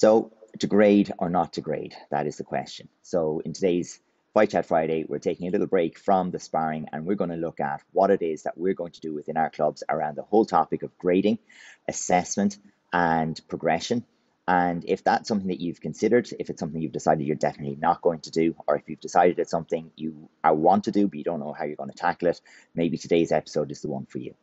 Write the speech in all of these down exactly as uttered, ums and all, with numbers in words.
So to grade or not to grade, that is the question. So in today's Fight Chat Friday, we're taking a little break from the sparring and we're going to look at what it is that we're going to do within our clubs around the whole topic of grading, assessment and progression. And if that's something that you've considered, if it's something you've decided you're definitely not going to do, or if you've decided it's something you want to do but you don't know how you're going to tackle it, maybe today's episode is the one for you.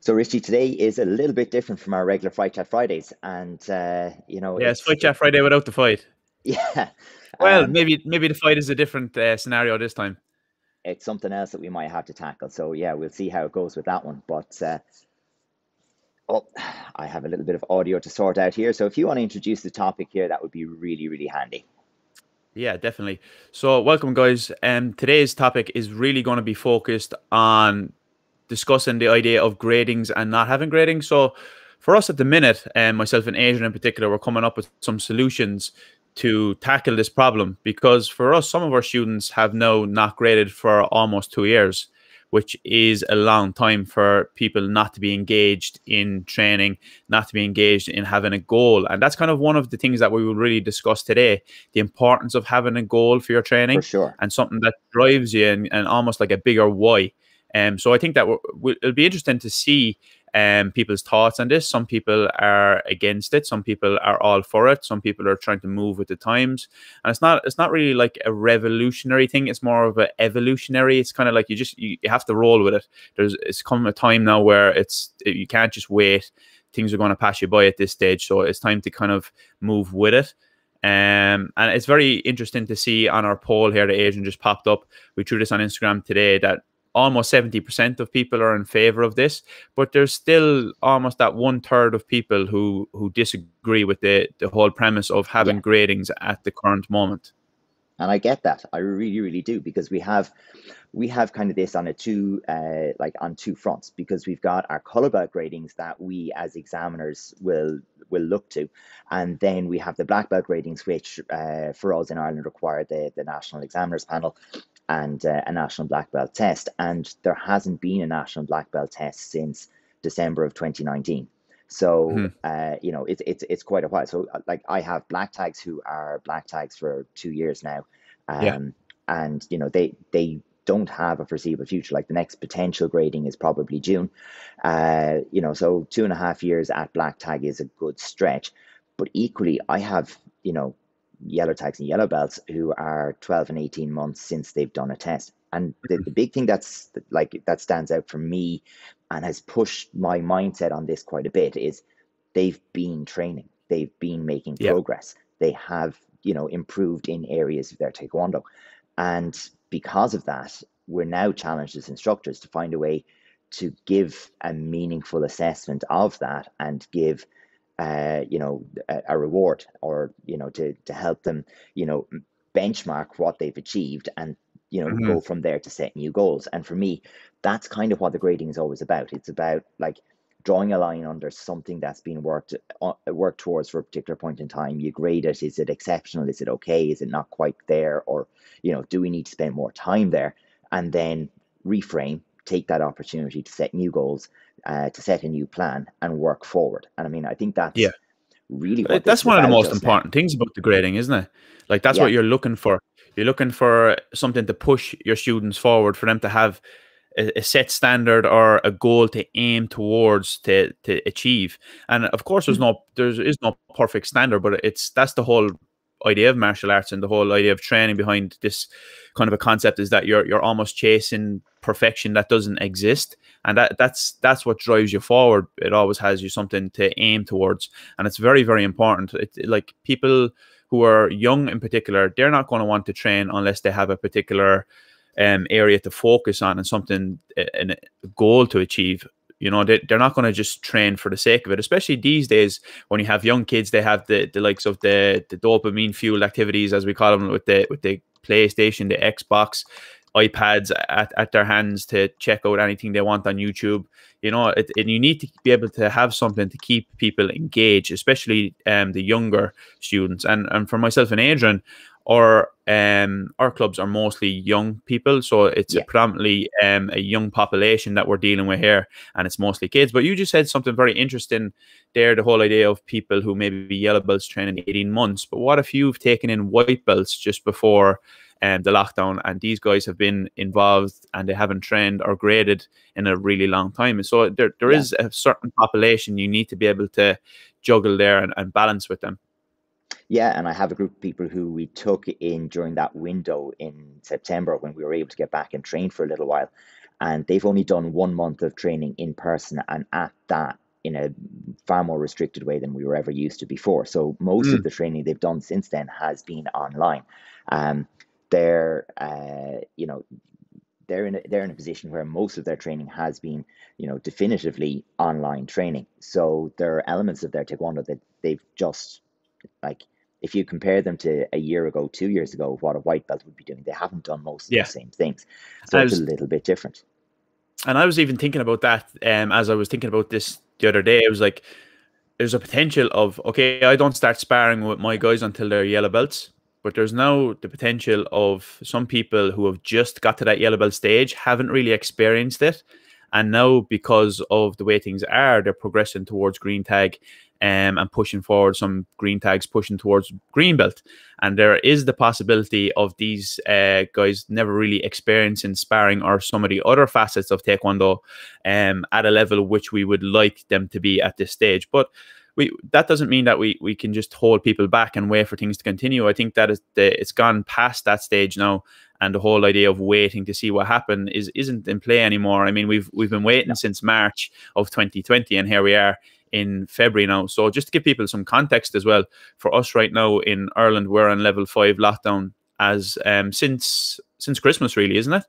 So, Richie, today is a little bit different from our regular Fight Chat Fridays. And, uh, you know... Yeah, it's Fight Chat Friday without the fight. Yeah. Well, um, maybe maybe the fight is a different uh, scenario this time. It's something else that we might have to tackle. So, yeah, we'll see how it goes with that one. But, uh, oh, I have a little bit of audio to sort out here. So if you want to introduce the topic here, that would be really, really handy. Yeah, definitely. So, welcome, guys. Um, today's topic is really going to be focused on discussing the idea of gradings and not having gradings. So for us at the minute, and um, myself and Adrian in particular, we're coming up with some solutions to tackle this problem, because for us, some of our students have now not graded for almost two years, which is a long time for people not to be engaged in training, not to be engaged in having a goal. And that's kind of one of the things that we will really discuss today, the importance of having a goal for your training, for sure, and something that drives you and, and almost like a bigger why. Um, so I think that we're, we'll, it'll be interesting to see um, people's thoughts on this. Some people are against it. Some people are all for it. Some people are trying to move with the times. And it's not it's not really like a revolutionary thing. It's more of an evolutionary. It's kind of like you just you, you have to roll with it. There's it's come a time now where it's you can't just wait. Things are going to pass you by at this stage. So it's time to kind of move with it. Um, and it's very interesting to see on our poll here that Adrian just popped up. We threw this on Instagram today that almost seventy percent of people are in favor of this, but there's still almost that one third of people who, who disagree with the, the whole premise of having yeah. gradings at the current moment. And I get that. I really, really do, because we have, we have kind of this on a two, uh, like on two fronts, because we've got our colour-belt gradings that we as examiners will, will look to. And then we have the black belt gradings, which uh, for us in Ireland require the, the National Examiners Panel and uh, a national black belt test, and there hasn't been a national black belt test since December of twenty nineteen. So mm-hmm. uh you know, it's it's it's quite a while. So like I have black tags who are black tags for two years now, um yeah. and you know, they they don't have a foreseeable future. Like the next potential grading is probably June, uh you know, so two and a half years at black tag is a good stretch. But equally, I have, you know, yellow tags and yellow belts who are twelve and eighteen months since they've done a test. And the, the big thing that's like that stands out for me and has pushed my mindset on this quite a bit is they've been training, they've been making progress, yeah. they have, you know, improved in areas of their taekwondo. And because of that, we're now challenged as instructors to find a way to give a meaningful assessment of that and give uh you know a, a reward, or you know, to to help them, you know, benchmark what they've achieved and, you know, mm-hmm. go from there to set new goals. And for me, that's kind of what the grading is always about. It's about like drawing a line under something that's been worked uh, worked towards for a particular point in time. You grade it. Is it exceptional? Is it okay? Is it not quite there? Or, you know, do we need to spend more time there? And then reframe, take that opportunity to set new goals, uh, to set a new plan and work forward. And I mean, I think that's yeah. really what that's one of the most important now. things about the grading, isn't it? Like that's yeah. what you're looking for. You're looking for something to push your students forward, for them to have a, a set standard or a goal to aim towards, to to achieve. And of course, there's no there is no perfect standard, but it's that's the whole idea of martial arts and the whole idea of training behind this kind of a concept is that you're you're almost chasing perfection that doesn't exist, and that that's that's what drives you forward. It always has you something to aim towards, and it's very, very important. It, like people who are young in particular, they're not going to want to train unless they have a particular um area to focus on and something and a goal to achieve. You know, they, they're not going to just train for the sake of it, especially these days when you have young kids. They have the, the likes of the, the dopamine fueled activities, as we call them, with the with the PlayStation, the Xbox, iPads at, at their hands to check out anything they want on YouTube. You know, it, and you need to be able to have something to keep people engaged, especially um, the younger students. And, and for myself and Adrian, Our um our clubs are mostly young people, so it's yeah. a predominantly um a young population that we're dealing with here, and it's mostly kids. But you just said something very interesting there, the whole idea of people who maybe yellow belts training eighteen months. But what if you've taken in white belts just before um the lockdown, and these guys have been involved and they haven't trained or graded in a really long time? And so there, there yeah. is a certain population you need to be able to juggle there and, and balance with them. Yeah, and I have a group of people who we took in during that window in September when we were able to get back and train for a little while, and they've only done one month of training in person, and at that in a far more restricted way than we were ever used to before. So most mm. of the training they've done since then has been online. Um, they're, uh, you know, they're in a, they're in a position where most of their training has been, you know, definitively online training. So there are elements of their Taekwondo that they've just, like, if you compare them to a year ago, two years ago, what a white belt would be doing, they haven't done most of yeah. the same things. So was, it's a little bit different. And I was even thinking about that um, as I was thinking about this the other day. It was like, there's a potential of, okay, I don't start sparring with my guys until they're yellow belts. But there's now the potential of some people who have just got to that yellow belt stage, haven't really experienced it. And now, because of the way things are, they're progressing towards green tag um, and pushing forward, some green tags pushing towards green belt. And there is the possibility of these uh, guys never really experiencing sparring or some of the other facets of Taekwondo um, at a level which we would like them to be at this stage. But we, that doesn't mean that we, we can just hold people back and wait for things to continue. I think that is the, it's gone past that stage now. And the whole idea of waiting to see what happened is isn't in play anymore. I mean, we've we've been waiting yeah. since March of twenty twenty, and here we are in February now. So just to give people some context as well, for us right now in Ireland, we're on level five lockdown as um, since since Christmas, really, isn't it?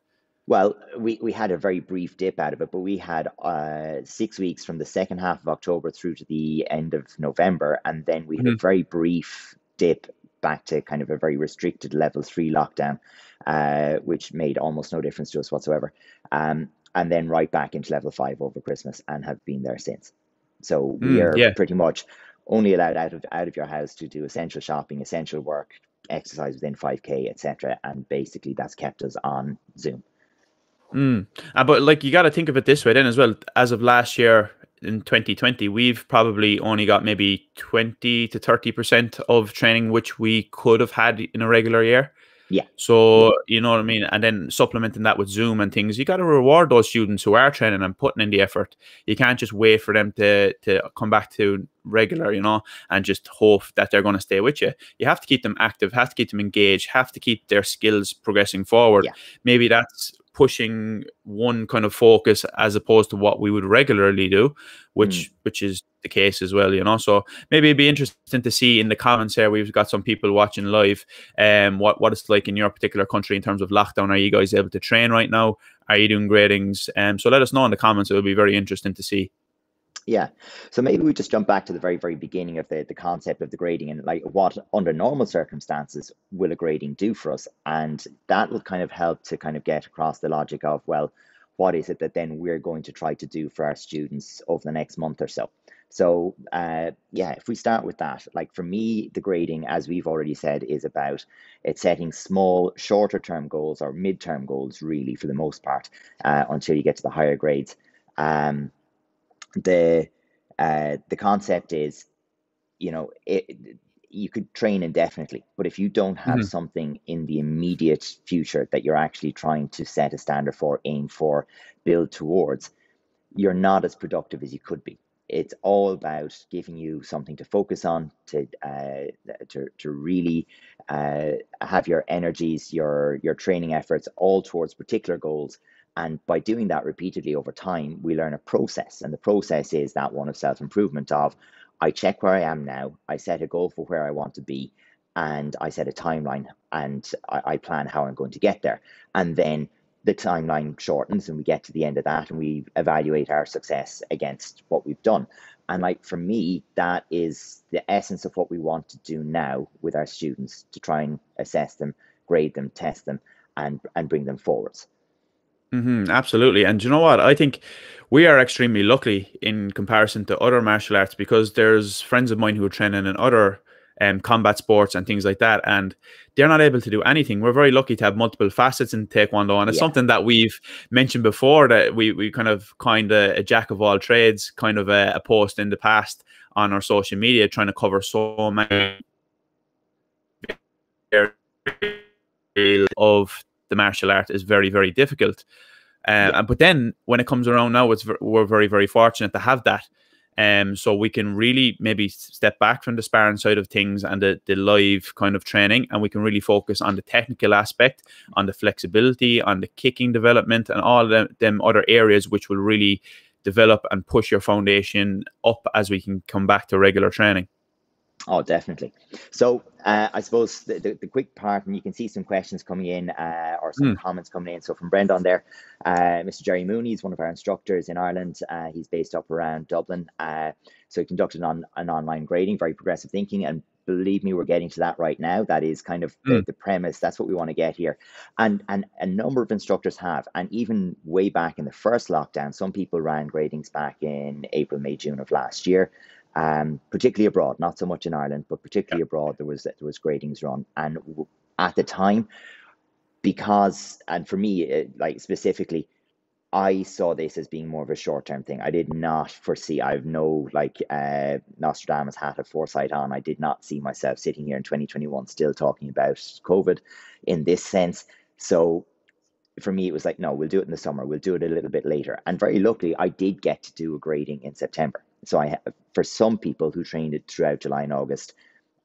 Well, we we had a very brief dip out of it, but we had uh, six weeks from the second half of October through to the end of November, and then we had mm-hmm. a very brief dip back to kind of a very restricted level three lockdown, uh, which made almost no difference to us whatsoever. Um, and then right back into level five over Christmas, and have been there since. So we mm, are yeah. pretty much only allowed out of out of your house to do essential shopping, essential work, exercise within five K, et cetera. And basically that's kept us on Zoom. Mm. Uh, but like, you got to think of it this way then as well. As of last year, in twenty twenty, we've probably only got maybe twenty to thirty percent of training which we could have had in a regular year. Yeah. So, you know what I mean? And then supplementing that with Zoom and things, you got to reward those students who are training and putting in the effort. You can't just wait for them to, to come back to regular, you know, and just hope that they're going to stay with you. You have to keep them active, have to keep them engaged, have to keep their skills progressing forward. Yeah. Maybe that's pushing one kind of focus as opposed to what we would regularly do, which mm. which is the case as well, you know. So maybe it'd be interesting to see in the comments here. We've got some people watching live. Um, what what it's like in your particular country in terms of lockdown? Are you guys able to train right now? Are you doing gradings? Um, so let us know in the comments. It'll be very interesting to see. Yeah, so maybe we just jump back to the very, very beginning of the, the concept of the grading, and like, what under normal circumstances will a grading do for us? And that will kind of help to kind of get across the logic of, well, what is it that then we're going to try to do for our students over the next month or so? So, uh, yeah, if we start with that, like for me, the grading, as we've already said, is about it's setting small, shorter term goals or midterm goals, really, for the most part, uh, until you get to the higher grades. Um, The uh, the concept is, you know, it, you could train indefinitely, but if you don't have mm-hmm. something in the immediate future that you're actually trying to set a standard for, aim for, build towards, you're not as productive as you could be. It's all about giving you something to focus on, to uh, to to really uh, have your energies, your your training efforts all towards particular goals. And by doing that repeatedly over time, we learn a process. And the process is that one of self-improvement of, I check where I am now, I set a goal for where I want to be, and I set a timeline, and I, I plan how I'm going to get there. And then the timeline shortens, and we get to the end of that, and we evaluate our success against what we've done. And like, for me, that is the essence of what we want to do now with our students, to try and assess them, grade them, test them, and, and bring them forwards. Mm-hmm, absolutely. And you know what? I think we are extremely lucky in comparison to other martial arts, because there's friends of mine who are training in other um, combat sports and things like that. And they're not able to do anything. We're very lucky to have multiple facets in Taekwondo. And it's yeah. something that we've mentioned before, that we, we kind of coined a, a jack of all trades, kind of a, a post in the past on our social media, trying to cover so many of the martial art is very, very difficult. Uh, yeah. But then when it comes around now, it's, we're very, very fortunate to have that. Um, so we can really maybe step back from the sparring side of things and the, the live kind of training, and we can really focus on the technical aspect, on the flexibility, on the kicking development, and all the, them other areas which will really develop and push your foundation up as we can come back to regular training. Oh, definitely. So uh, I suppose the, the, the quick part, and you can see some questions coming in uh, or some mm. comments coming in. So from Brendan there, uh, Mister Jerry Mooney is one of our instructors in Ireland. Uh, he's based up around Dublin. Uh, so he conducted on, an online grading, very progressive thinking. And believe me, we're getting to that right now. That is kind of mm. the, the premise. That's what we want to get here. And, and a number of instructors have, and even way back in the first lockdown, some people ran gradings back in April, May, June of last year. Um, particularly abroad, not so much in Ireland, but particularly yeah. abroad, there was there was gradings run, and w at the time, because and for me, it, like specifically, I saw this as being more of a short term thing. I did not foresee. I have no like uh, Nostradamus hat of foresight on. I did not see myself sitting here in twenty twenty-one still talking about COVID in this sense. So for me, it was like, no, we'll do it in the summer. We'll do it a little bit later. And very luckily, I did get to do a grading in September. So I, for some people who trained it throughout July and August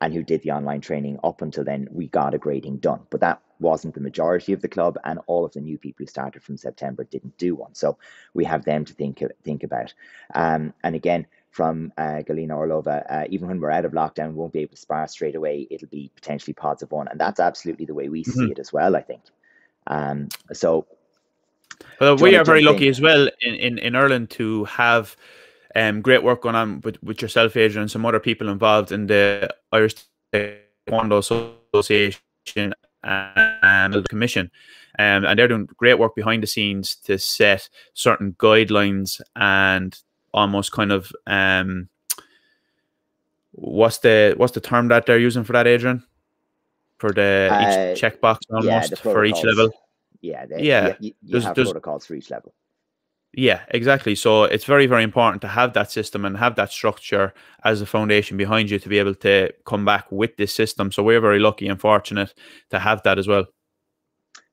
and who did the online training up until then, we got a grading done. But that wasn't the majority of the club, and all of the new people who started from September didn't do one. So we have them to think think about. Um, and again, from uh, Galina Orlova, uh, even when we're out of lockdown, we won't be able to spar straight away. It'll be potentially pods of one. And that's absolutely the way we mm-hmm. see it as well, I think. Um, so well, we are very lucky as well in, in, in Ireland to have Um, great work going on with, with yourself, Adrian, and some other people involved in the Irish Taekwondo Association and the Commission. Um, and they're doing great work behind the scenes to set certain guidelines and almost kind of um, what's the what's the term that they're using for that, Adrian? For the uh, each checkbox almost yeah, the for each level. Yeah, they, yeah. You, you there's, have there's, protocols for each level. Yeah, exactly. So it's very, very important to have that system and have that structure as a foundation behind you to be able to come back with this system. So we're very lucky and fortunate to have that as well.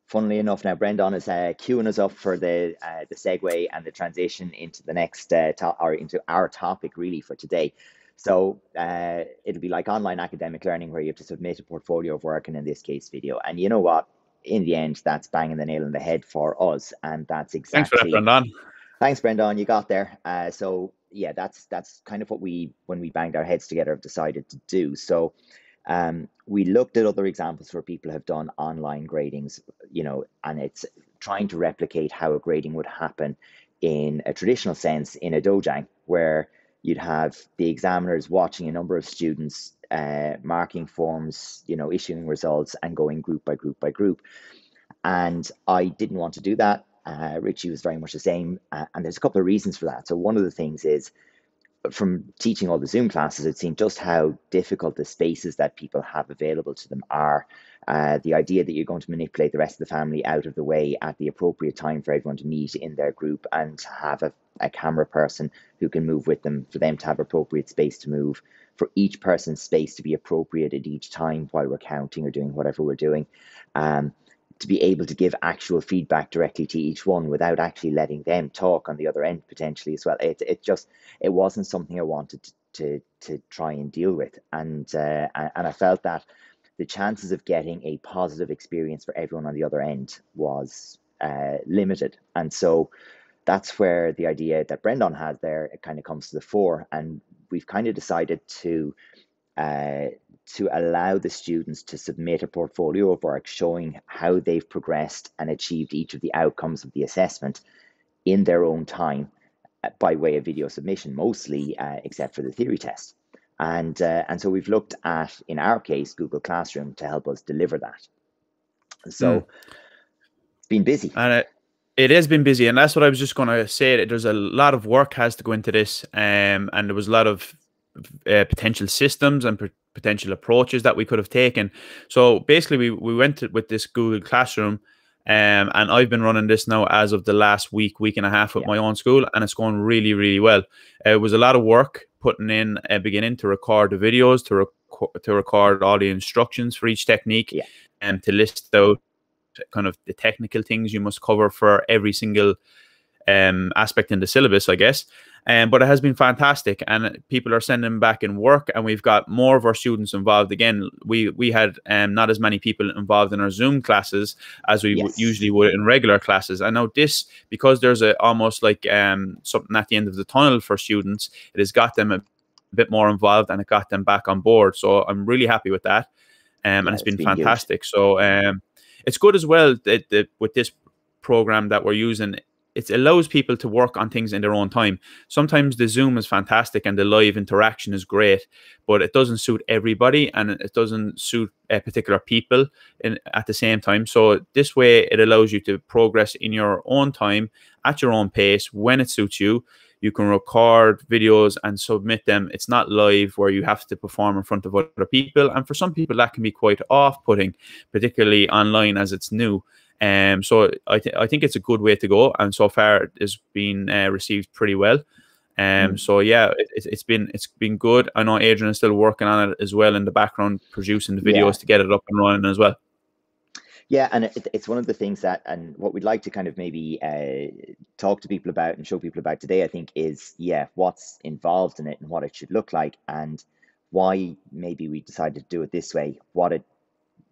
Funnily enough, now Brendan is uh, queuing us up for the uh, the segue and the transition into the next uh, to or into our topic really for today. So uh, it'll be like online academic learning where you have to submit a portfolio of work, and in this case, video. And you know what? In the end, that's banging the nail on the head for us, and that's exactly. Thanks for that, Brendan. Thanks, Brendan. You got there. Uh, so yeah, that's that's kind of what we, when we banged our heads together, have decided to do. So um, we looked at other examples where people have done online gradings, you know, and it's trying to replicate how a grading would happen in a traditional sense in a dojang, where you'd have the examiners watching a number of students uh marking forms, you know, issuing results, and going group by group by group. And I didn't want to do that. uh Richie was very much the same, uh, and there's a couple of reasons for that. So one of the things is, from teaching all the Zoom classes, it's seen just how difficult the spaces that people have available to them are. Uh the idea that you're going to manipulate the rest of the family out of the way at the appropriate time for everyone to meet in their group, and have a a camera person who can move with them, for them to have appropriate space to move, for each person's space to be appropriate at each time while we're counting or doing whatever we're doing, um, to be able to give actual feedback directly to each one without actually letting them talk on the other end potentially as well. It, it just, it wasn't something I wanted to, to, to try and deal with. And, uh, and I felt that the chances of getting a positive experience for everyone on the other end was uh, limited. And so that's where the idea that Brendan has there, it kind of comes to the fore, and we've kind of decided to uh, to allow the students to submit a portfolio of work showing how they've progressed and achieved each of the outcomes of the assessment in their own time, uh, by way of video submission mostly, uh, except for the theory test. And, uh, and so we've looked at, in our case, Google Classroom to help us deliver that. So mm. it's been busy. And it It has been busy, and that's what I was just going to say. That there's a lot of work has to go into this, um, and there was a lot of uh, potential systems and potential approaches that we could have taken. So basically we, we went to, with this Google Classroom, um, and I've been running this now as of the last week, week and a half with yeah. my own school, and it's going really, really well. Uh, it was a lot of work putting in a uh, beginning to record the videos, to, rec to record all the instructions for each technique, yeah. and to list out kind of the technical things you must cover for every single um, aspect in the syllabus, I guess. Um, but it has been fantastic, and people are sending back in work, and we've got more of our students involved. Again, we we had um, not as many people involved in our Zoom classes as we yes. usually would in regular classes. And now this, because there's a almost like um, something at the end of the tunnel for students, it has got them a bit more involved, and it got them back on board. So I'm really happy with that, um, and yeah, it's, it's been, been fantastic. Huge. So um, it's good as well that, that with this program that we're using, it allows people to work on things in their own time. Sometimes the Zoom is fantastic and the live interaction is great, but it doesn't suit everybody, and it doesn't suit uh, particular people in, at the same time. So this way, it allows you to progress in your own time, at your own pace, when it suits you. You can record videos and submit them. It's not live where you have to perform in front of other people. And for some people, that can be quite off-putting, particularly online as it's new. Um, so I, th I think it's a good way to go, and so far it's been uh, received pretty well. Um, mm. So yeah, it, it's been it's been good. I know Adrian is still working on it as well in the background, producing the videos yeah. to get it up and running as well. Yeah, and it, it's one of the things that, and what we'd like to kind of maybe uh, talk to people about and show people about today, I think, is yeah, what's involved in it and what it should look like, and why maybe we decided to do it this way. What it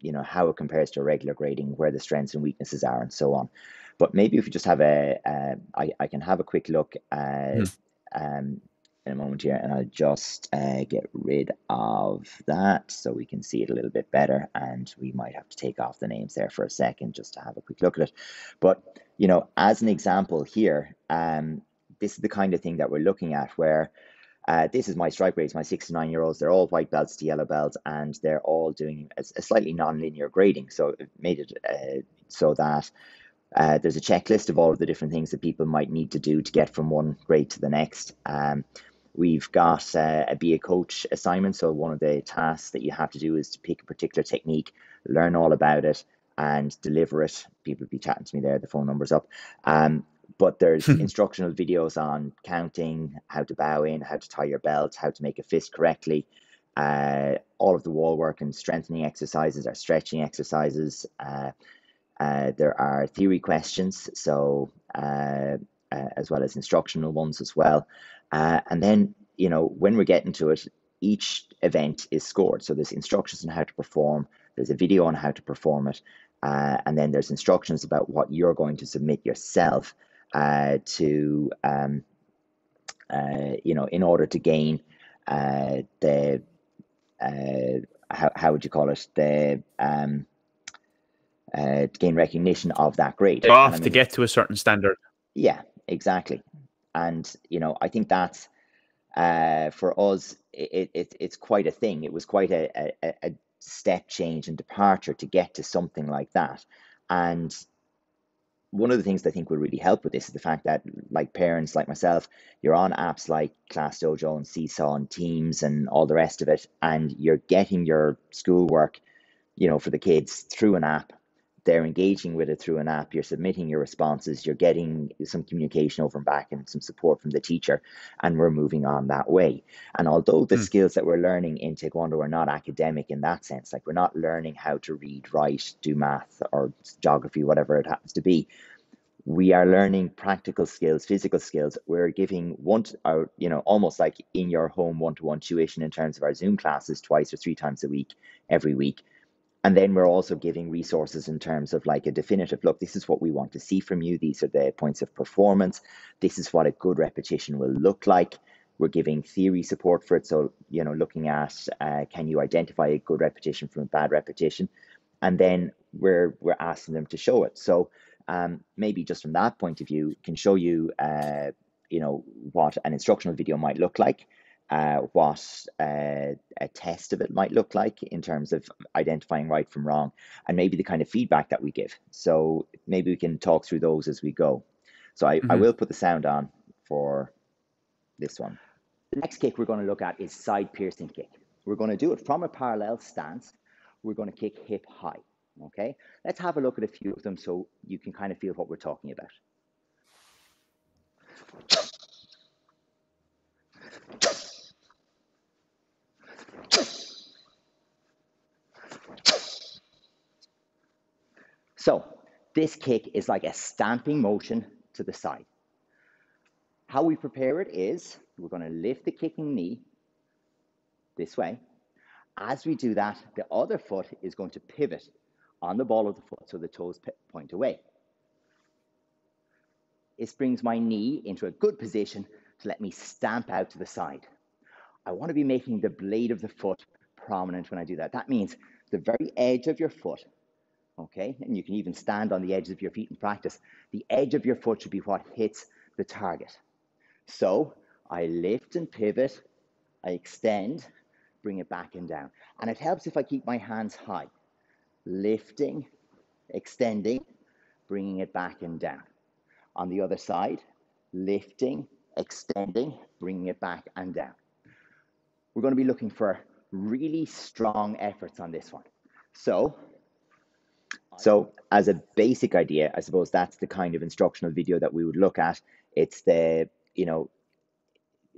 you know, how it compares to regular grading, where the strengths and weaknesses are, and so on. But maybe if we just have a, uh, I, I can have a quick look at, mm. um, in a moment here, and I'll just uh, get rid of that so we can see it a little bit better. And we might have to take off the names there for a second just to have a quick look at it. But, you know, as an example here, um, this is the kind of thing that we're looking at where, Uh, this is my strike rates, my six to nine year olds. They're all white belts to yellow belts, and they're all doing a, a slightly non-linear grading. So it made it uh, so that uh, there's a checklist of all of the different things that people might need to do to get from one grade to the next. Um, we've got uh, a Be a Coach assignment. So one of the tasks that you have to do is to pick a particular technique, learn all about it, and deliver it. People will be chatting to me there. The phone number's up. Um, But there's instructional videos on counting, how to bow in, how to tie your belt, how to make a fist correctly. Uh, all of the wall work and strengthening exercises are stretching exercises. Uh, uh, there are theory questions, so uh, uh, as well as instructional ones as well. Uh, and then, you know, when we're getting to it, each event is scored. So there's instructions on how to perform. There's a video on how to perform it. Uh, and then there's instructions about what you're going to submit yourself. Uh, to um, uh, you know, in order to gain uh, the uh, how how would you call it the um, uh, to gain recognition of that grade off I mean, to get to a certain standard. Yeah, exactly, and you know, I think that's uh, for us it, it it's quite a thing. It was quite a, a a step change and departure to get to something like that, and. One of the things that I think will really help with this is the fact that, like parents, like myself, you're on apps like ClassDojo and Seesaw and Teams and all the rest of it, and you're getting your schoolwork, you know, for the kids through an app. They're engaging with it through an app. You're submitting your responses. You're getting some communication over and back and some support from the teacher, and we're moving on that way. And although the mm. skills that we're learning in Taekwondo are not academic in that sense, like we're not learning how to read, write, do math or geography, whatever it happens to be, we are learning practical skills, physical skills. We're giving one, to, or, you know, almost like in your home one-to-one tuition in terms of our Zoom classes twice or three times a week, every week. And then we're also giving resources in terms of like a definitive look. This is what we want to see from you. These are the points of performance. This is what a good repetition will look like. We're giving theory support for it. So, you know, looking at uh, can you identify a good repetition from a bad repetition? And then we're we're asking them to show it. So um, maybe just from that point of view, can show you, uh, you know, what an instructional video might look like. Uh, what uh, a test of it might look like in terms of identifying right from wrong, and maybe the kind of feedback that we give. So maybe we can talk through those as we go. So I, mm-hmm. I will put the sound on for this one. The next kick we're going to look at is side piercing kick. We're going to do it from a parallel stance. We're going to kick hip high. Okay, let's have a look at a few of them so you can kind of feel what we're talking about. So this kick is like a stamping motion to the side. How we prepare it is we're going to lift the kicking knee this way. As we do that, the other foot is going to pivot on the ball of the foot so the toes point away. This brings my knee into a good position to let me stamp out to the side. I want to be making the blade of the foot prominent when I do that. That means the very edge of your foot. Okay, and you can even stand on the edges of your feet in practice. The edge of your foot should be what hits the target. So I lift and pivot, I extend, bring it back and down. And it helps if I keep my hands high. Lifting, extending, bringing it back and down. On the other side, lifting, extending, bringing it back and down. We're going to be looking for really strong efforts on this one. So, So as a basic idea, I suppose that's the kind of instructional video that we would look at. It's the, you know,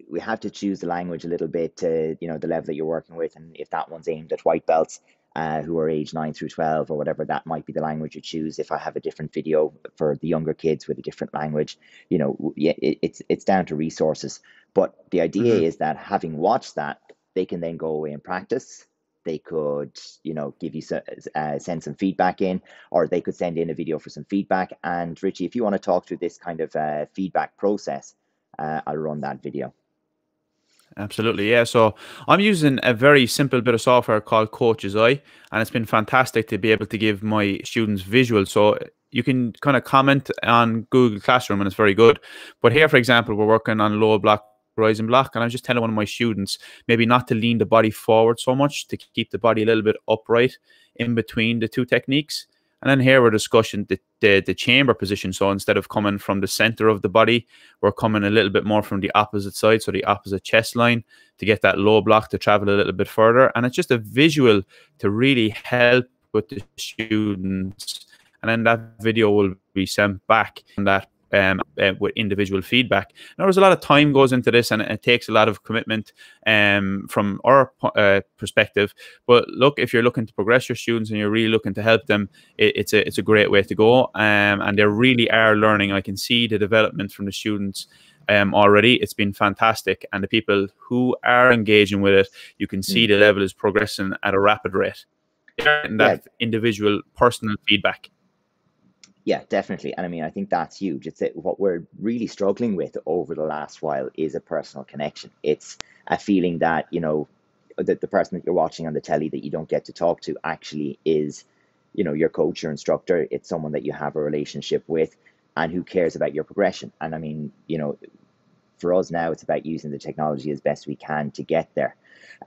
we have to choose the language a little bit to, you know, the level that you're working with. And if that one's aimed at white belts uh, who are age nine through twelve or whatever, that might be the language you choose. If I have a different video for the younger kids with a different language, you know, it's, it's down to resources. But the idea mm-hmm. is that having watched that, they can then go away and practice. They could, you know, give you uh, send some feedback in, or they could send in a video for some feedback. And Richie, if you want to talk through this kind of uh, feedback process, uh, I'll run that video. Absolutely, yeah. So I'm using a very simple bit of software called Coach's Eye, and it's been fantastic to be able to give my students visuals. So you can kind of comment on Google Classroom, and it's very good. But here, for example, we're working on low block rising block, and I was just telling one of my students maybe not to lean the body forward so much, to keep the body a little bit upright in between the two techniques. And then here we're discussing the, the, the chamber position. So instead of coming from the center of the body, we're coming a little bit more from the opposite side, so the opposite chest line, to get that low block to travel a little bit further. And it's just a visual to really help with the students. And then that video will be sent back in that Um, uh, with individual feedback. Now, there's a lot of time goes into this, and it takes a lot of commitment um, from our uh, perspective. But look, if you're looking to progress your students and you're really looking to help them, it, it's a it's a great way to go. Um, and they really are learning. I can see the development from the students um, already. It's been fantastic, and the people who are engaging with it, you can see the level is progressing at a rapid rate. And that yeah. individual personal feedback. Yeah, definitely. And I mean, I think that's huge. It's it, what we're really struggling with over the last while is a personal connection. It's a feeling that, you know, that the person that you're watching on the telly that you don't get to talk to actually is, you know, your coach, your instructor. It's someone that you have a relationship with and who cares about your progression. And I mean, you know, for us now, it's about using the technology as best we can to get there.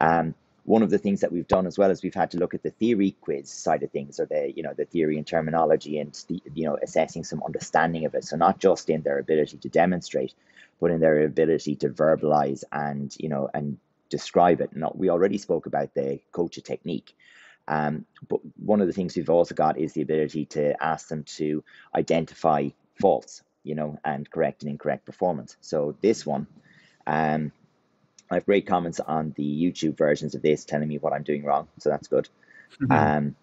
Um, One of the things that we've done as well is we've had to look at the theory quiz side of things, or the, you know, the theory and terminology, and the, you know, assessing some understanding of it. So not just in their ability to demonstrate, but in their ability to verbalize and, you know, and describe it. And we already spoke about the coach technique. Um, but one of the things we've also got is the ability to ask them to identify faults, you know, and correct and incorrect performance. So this one, um, I have great comments on the YouTube versions of this telling me what I'm doing wrong, so that's good. Mm-hmm. Um,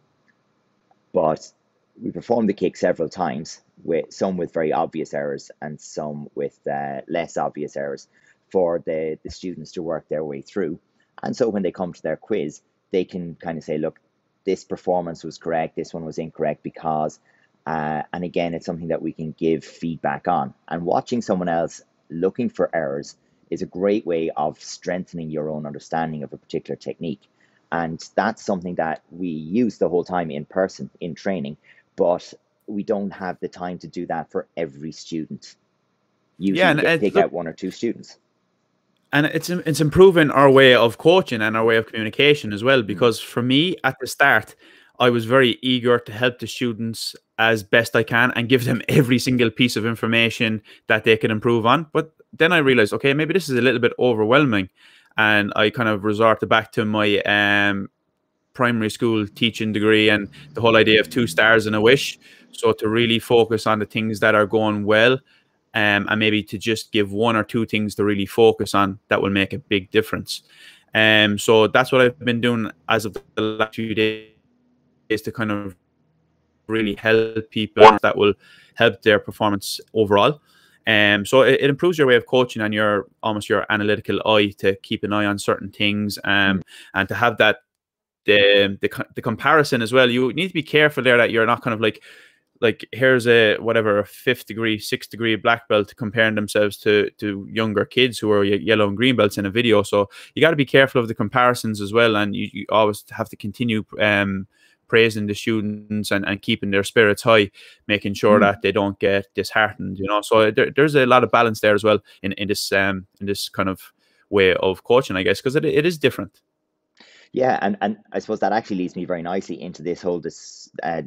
but we performed the kick several times, with some with very obvious errors and some with uh, less obvious errors for the, the students to work their way through. And so when they come to their quiz, they can kind of say, look, this performance was correct, this one was incorrect because, uh, and again, it's something that we can give feedback on. And watching someone else looking for errors is a great way of strengthening your own understanding of a particular technique. And that's something that we use the whole time in person in training, but we don't have the time to do that for every student. You yeah, can get, take out one or two students. And it's, it's improving our way of coaching and our way of communication as well, because for me at the start, I was very eager to help the students as best I can and give them every single piece of information that they can improve on. But then I realized, okay, maybe this is a little bit overwhelming. and I kind of resorted back to my um, primary school teaching degree and the whole idea of two stars and a wish. So to really focus on the things that are going well, um, and maybe to just give one or two things to really focus on that will make a big difference. Um, so that's what I've been doing as of the last few days, is to kind of really help people that will help their performance overall. Um, so it, it improves your way of coaching and your almost your analytical eye to keep an eye on certain things, um, and to have that The, the the comparison as well. You need to be careful there that you're not kind of like like here's a whatever a fifth degree, sixth degree black belt comparing themselves to to younger kids who are yellow and green belts in a video. So you got to be careful of the comparisons as well, and you, you always have to continue um, praising the students and, and keeping their spirits high, making sure mm. that they don't get disheartened. You know, so there, there's a lot of balance there as well in in this um in this kind of way of coaching, I guess, because it it is different. Yeah, and, and I suppose that actually leads me very nicely into this whole this uh,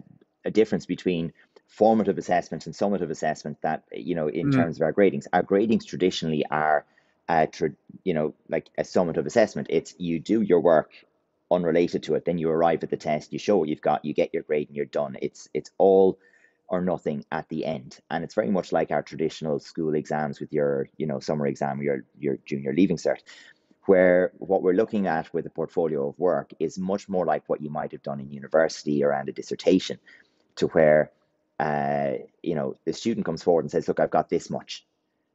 a difference between formative assessment and summative assessment. That, you know, in mm. terms of our gradings, our gradings traditionally are, uh, tra you know, like a summative assessment. It's you do your work unrelated to it, then you arrive at the test, you show what you've got, you get your grade, and you're done. It's it's all or nothing at the end, and it's very much like our traditional school exams with your you know summer exam, your your junior leaving cert. Where what we're looking at with a portfolio of work is much more like what you might have done in university around a dissertation, to where uh, you know the student comes forward and says, look, I've got this much,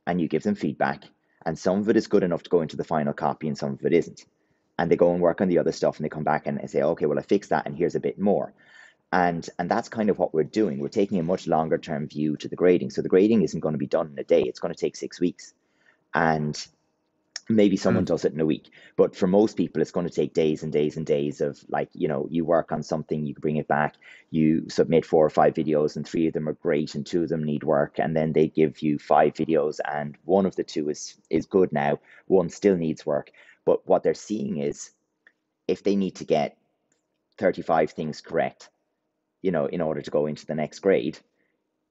and you give them feedback, and some of it is good enough to go into the final copy and some of it isn't, and they go and work on the other stuff, and they come back and say, okay, well, I fixed that and here's a bit more. And and that's kind of what we're doing. We're taking a much longer term view to the grading. So the grading isn't going to be done in a day. It's going to take six weeks, and maybe someone does it in a week, but for most people, it's going to take days and days and days of, like, you know, you work on something, you bring it back, you submit four or five videos, and three of them are great and two of them need work. And then they give you five videos and one of the two is, is good now, one still needs work. But what they're seeing is, if they need to get thirty-five things correct, you know, in order to go into the next grade,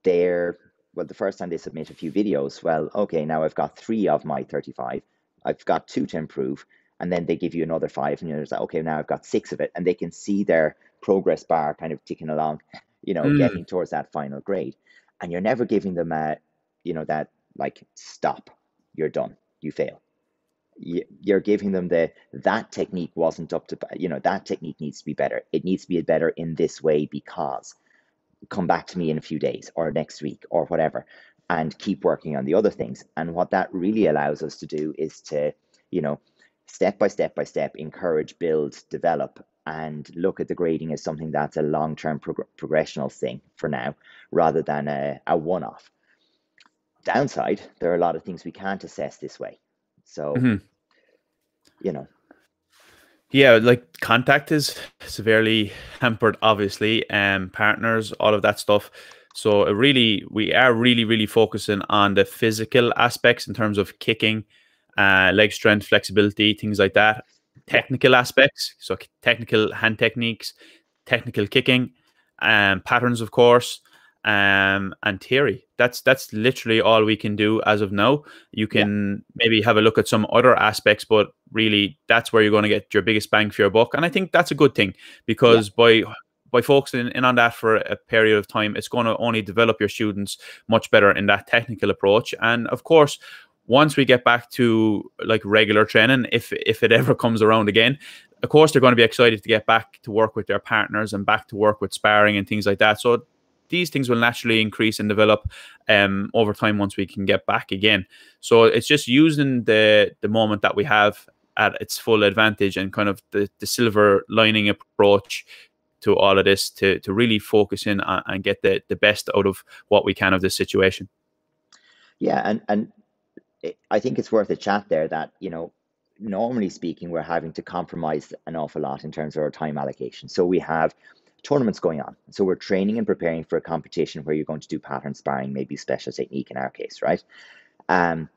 they're, well, the first time they submit a few videos, well, okay, now I've got three of my thirty-five. I've got two to improve, and then they give you another five, and you're like, okay, now I've got six of it, and they can see their progress bar kind of ticking along, you know, mm. getting towards that final grade. And you're never giving them a, you know, that like, stop, you're done, you fail. You're giving them the, that technique wasn't up to, you know, that technique needs to be better. It needs to be better in this way, because come back to me in a few days or next week or whatever, and keep working on the other things. And what that really allows us to do is to, you know, step by step by step, encourage, build, develop, and look at the grading as something that's a long-term prog progressional thing for now, rather than a, a one-off. Downside, there are a lot of things we can't assess this way. So, mm-hmm. you know. Yeah, like contact is severely hampered, obviously, and um, partners, all of that stuff. So really, we are really, really focusing on the physical aspects in terms of kicking, uh, leg strength, flexibility, things like that. Technical aspects, so technical hand techniques, technical kicking, um, patterns, of course, um, and theory. That's that's literally all we can do as of now. You can yeah. maybe have a look at some other aspects, but really, that's where you're going to get your biggest bang for your buck. And I think that's a good thing, because yeah. by... By focusing in on that for a period of time, it's going to only develop your students much better in that technical approach. And of course, once we get back to like regular training, if if it ever comes around again, of course they're going to be excited to get back to work with their partners and back to work with sparring and things like that. So these things will naturally increase and develop um, over time once we can get back again. So it's just using the the moment that we have at its full advantage, and kind of the, the silver lining approach to all of this, to, to really focus in on, and get the, the best out of what we can of this situation. Yeah, and, and it, I think it's worth a chat there that, you know, normally speaking, we're having to compromise an awful lot in terms of our time allocation. So we have tournaments going on. So we're training and preparing for a competition where you're going to do pattern sparring, maybe special technique in our case, right? Um,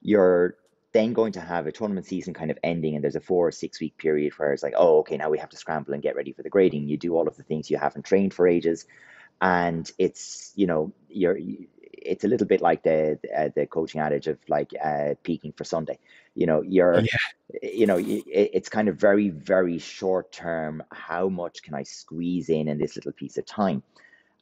you're then going to have a tournament season kind of ending, and there's a four or six week period where it's like, oh, okay, now we have to scramble and get ready for the grading. You do all of the things you haven't trained for ages, and it's, you know, you're, it's a little bit like the uh, the coaching adage of like uh, peaking for Sunday. you know, you're, yeah. you know, it's kind of very, very short term. How much can I squeeze in in this little piece of time?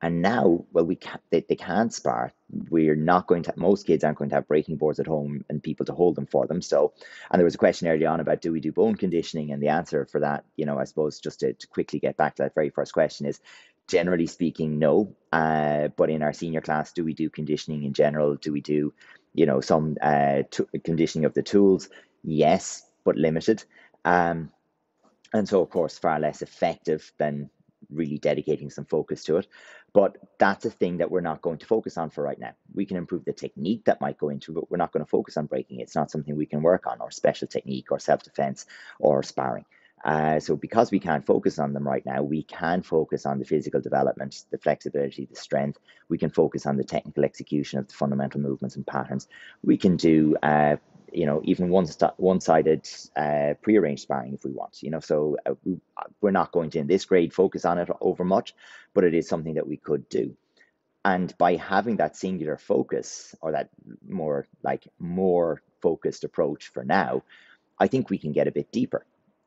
And now, well, we can't, they, they can't spar. We're not going to, most kids aren't going to have breaking boards at home and people to hold them for them. So, and there was a question early on about, do we do bone conditioning? And the answer for that, you know, I suppose just to, to quickly get back to that very first question is, generally speaking, no. Uh, but in our senior class, do we do conditioning in general? Do we do, you know, some uh, t- conditioning of the tools? Yes, but limited. Um, and so, of course, far less effective than really dedicating some focus to it. But that's a thing that we're not going to focus on for right now. We can improve the technique that might go into, but we're not going to focus on breaking. It's not something we can work on, or special technique or self-defense or sparring. Uh, so because we can't focus on them right now, we can focus on the physical development, the flexibility, the strength. We can focus on the technical execution of the fundamental movements and patterns. We can do, uh, you know, even one st- one-sided uh, pre-arranged sparring if we want, you know, so uh, we, we're not going to in this grade focus on it over much, but it is something that we could do. And by having that singular focus, or that more like more focused approach for now, I think we can get a bit deeper.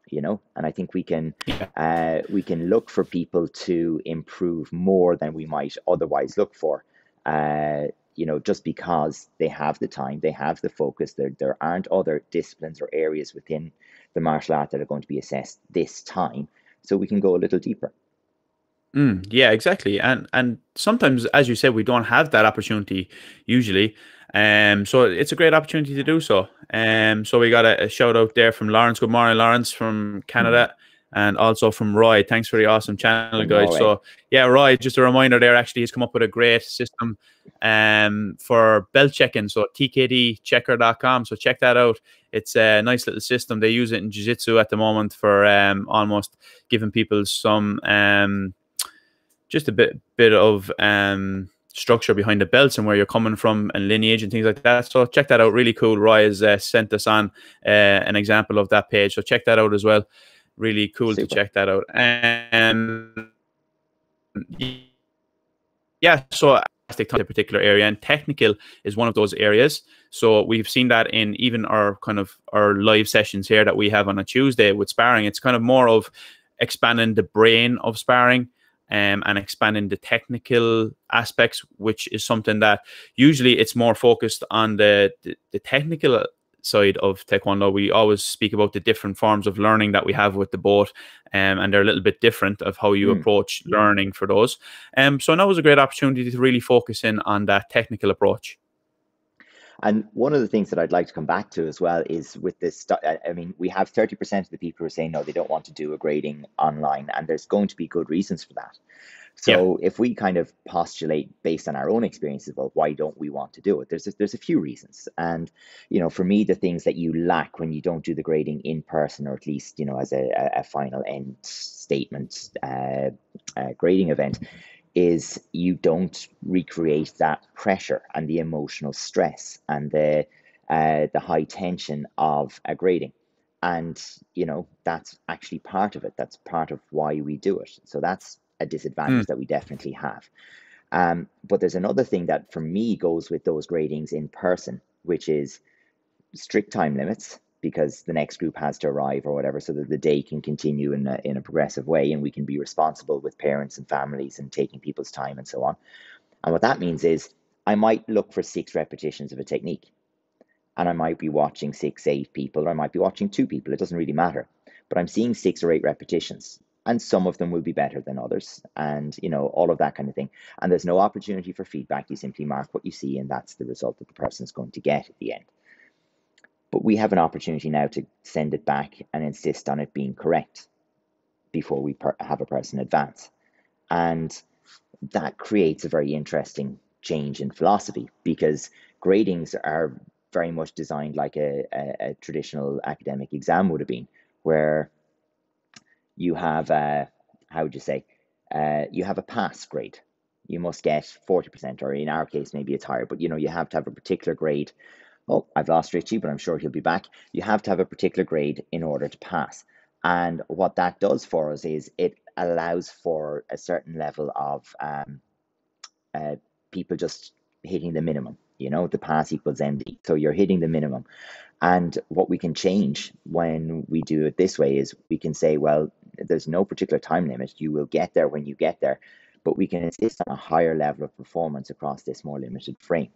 You know, and I think we can uh, we can look for people to improve more than we might otherwise look for, uh, you know, just because they have the time, they have the focus. There there aren't other disciplines or areas within the martial art that are going to be assessed this time. So we can go a little deeper. Mm, yeah, exactly. And and sometimes, as you said, we don't have that opportunity usually. Um, so it's a great opportunity to do so. Um, so we got a, a shout out there from Lawrence. Good morning, Lawrence, from Canada, and also from Roy. Thanks for the awesome channel, guys. No so yeah, Roy, just a reminder there, actually, he's come up with a great system um, for belt checking. So t k d checker dot com. So check that out. It's a nice little system. They use it in jiu-jitsu at the moment for um, almost giving people some, um, just a bit, bit of... Um, structure behind the belts and where you're coming from and lineage and things like that. So check that out. Really cool. Roy has uh, sent us on uh, an example of that page. So check that out as well. Really cool Super. to check that out. Um, yeah, so a particular area, and technical is one of those areas. So we've seen that in even our kind of our live sessions here that we have on a Tuesday with sparring. It's kind of more of expanding the brain of sparring. Um, and expanding the technical aspects, which is something that usually it's more focused on the, the, the technical side of Taekwondo. We always speak about the different forms of learning that we have with the boat, um, and they're a little bit different of how you mm. approach learning for those. Um, so now is a great opportunity to really focus in on that technical approach. And one of the things that I'd like to come back to as well is with this, st- I mean, we have thirty percent of the people who are saying, no, they don't want to do a grading online, and there's going to be good reasons for that. So yeah. if we kind of postulate based on our own experiences, well, why don't we want to do it? There's a, there's a few reasons. And, you know, for me, the things that you lack when you don't do the grading in person, or at least, you know, as a, a final end statement uh, uh, grading event, is you don't recreate that pressure and the emotional stress and the uh, the high tension of a grading. And, you know, that's actually part of it. That's part of why we do it. So that's a disadvantage mm. that we definitely have. Um, but there's another thing that for me goes with those gradings in person, which is strict time limits, because the next group has to arrive or whatever, so that the day can continue in a, in a progressive way, and we can be responsible with parents and families and taking people's time and so on. And what that means is I might look for six repetitions of a technique, and I might be watching six, eight people, or I might be watching two people. It doesn't really matter, but I'm seeing six or eight repetitions, and some of them will be better than others, and, you know, all of that kind of thing. And there's no opportunity for feedback. You simply mark what you see, and that's the result that the person's going to get at the end. But we have an opportunity now to send it back and insist on it being correct before we per- have a person advance. And that creates a very interesting change in philosophy, because gradings are very much designed like a, a, a traditional academic exam would have been, where you have, a, how would you say, uh, you have a pass grade. You must get forty percent, or in our case, maybe it's higher, but, you know, you have to have a particular grade. Oh, I've lost Richie, but I'm sure he'll be back. You have to have a particular grade in order to pass. And what that does for us is it allows for a certain level of um, uh, people just hitting the minimum. you know, the pass equals M D. So you're hitting the minimum. And what we can change when we do it this way is we can say, well, there's no particular time limit. You will get there when you get there, but we can insist on a higher level of performance across this more limited frame.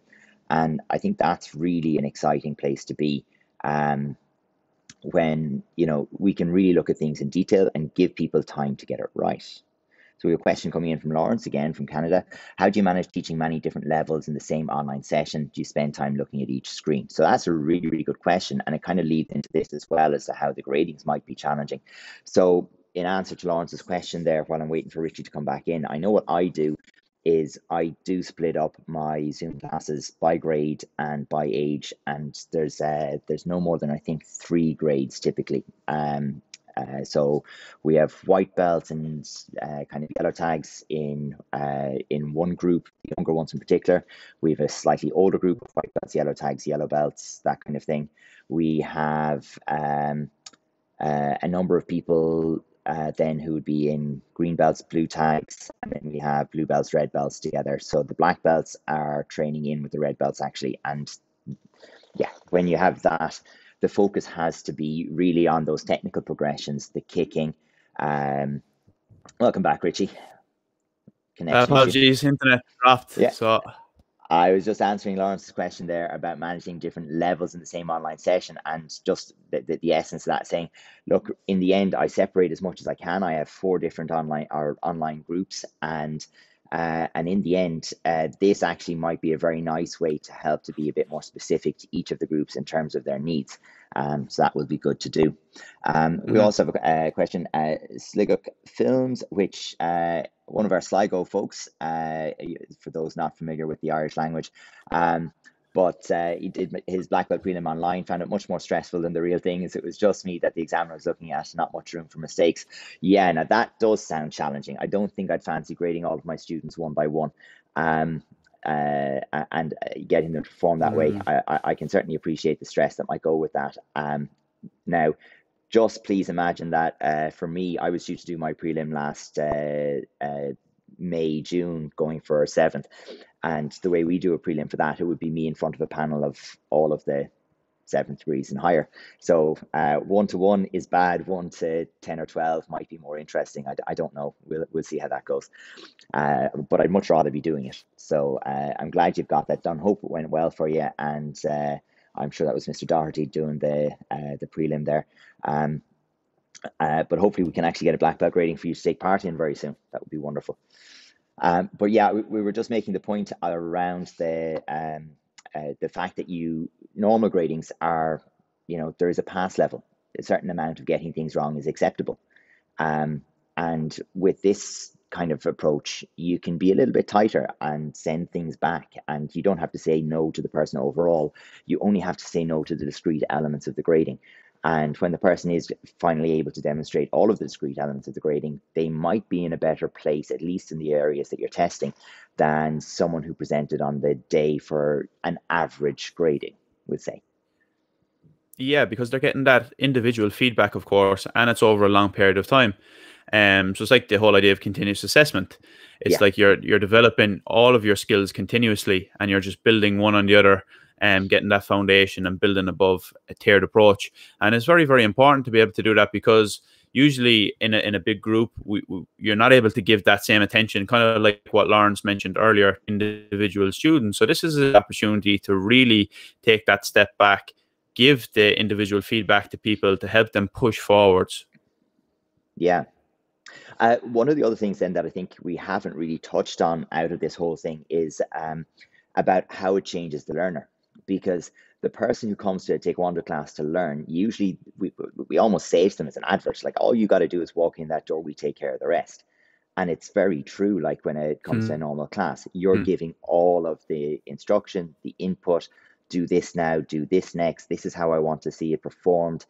And I think that's really an exciting place to be, um, when, you know, we can really look at things in detail and give people time to get it right. So we have a question coming in from Lawrence, again from Canada. How do you manage teaching many different levels in the same online session? Do you spend time looking at each screen? So that's a really, really good question. And it kind of leads into this as well as to how the gradings might be challenging. So in answer to Lawrence's question there, while I'm waiting for Richie to come back in, I know what I do is I do split up my Zoom classes by grade and by age. And there's uh, there's no more than, I think, three grades typically. Um, Uh, so we have white belts and uh, kind of yellow tags in uh, in one group, the younger ones in particular. We have a slightly older group of white belts, yellow tags, yellow belts, that kind of thing. We have um, uh, a number of people uh, then who would be in green belts, blue tags, and then we have blue belts, red belts together. So the black belts are training in with the red belts actually. And yeah, when you have that, the focus has to be really on those technical progressions, the kicking. Um, welcome back, Richie. Uh, apologies, issue. Internet dropped. Yeah. So I was just answering Lawrence's question there about managing different levels in the same online session, and just the, the, the essence of that saying, look, in the end, I separate as much as I can. I have four different online or online groups, and uh, and in the end, uh, this actually might be a very nice way to help to be a bit more specific to each of the groups in terms of their needs. Um, so that will be good to do. Um, we yeah. also have a, a question, uh, Sligo Films, which uh, one of our Sligo folks, uh, for those not familiar with the Irish language, um, but uh, he did his black belt prelim online, found it much more stressful than the real thing, as it was just me that the examiner was looking at, not much room for mistakes. Yeah, now that does sound challenging. I don't think I'd fancy grading all of my students one by one um, uh, and getting them to perform that way. I, I can certainly appreciate the stress that might go with that. Um, now, just please imagine that uh, for me, I was due to do my prelim last uh, uh, May, June, going for seventh. And the way we do a prelim for that, it would be me in front of a panel of all of the seventh degrees and higher. So uh, one to one is bad. One to ten or twelve might be more interesting. I, I don't know. We'll we'll see how that goes. Uh, but I'd much rather be doing it. So uh, I'm glad you've got that done. Hope it went well for you. And uh, I'm sure that was Mister Doherty doing the uh, the prelim there. Um, uh, but hopefully we can actually get a black belt grading for you to take part in very soon. That would be wonderful. Um, but yeah, we, we were just making the point around the um, uh, the fact that you normal gradings are, you know, there is a pass level. A certain amount of getting things wrong is acceptable. Um, and with this kind of approach, you can be a little bit tighter and send things back. And you don't have to say no to the person overall. You only have to say no to the discrete elements of the grading. And when the person is finally able to demonstrate all of the discrete elements of the grading, they might be in a better place, at least in the areas that you're testing, than someone who presented on the day for an average grading, we'd say. Yeah, because they're getting that individual feedback, of course, and it's over a long period of time. Um, so it's like the whole idea of continuous assessment. It's yeah. like you're you're developing all of your skills continuously, and you're just building one on the other. Um, getting that foundation and building above a tiered approach. And it's very, very important to be able to do that, because usually in a, in a big group, we, we, you're not able to give that same attention, kind of like what Lawrence mentioned earlier, individual students. So this is an opportunity to really take that step back, give the individual feedback to people to help them push forwards. Yeah. Uh, one of the other things then that I think we haven't really touched on out of this whole thing is um, about how it changes the learner. Because the person who comes to a Taekwondo class to learn, usually we, we almost save them as an advert. Like, all you got to do is walk in that door, we take care of the rest. And it's very true. Like, when it comes mm. to a normal class, you're mm. giving all of the instruction, the input, do this now, do this next. This is how I want to see it performed.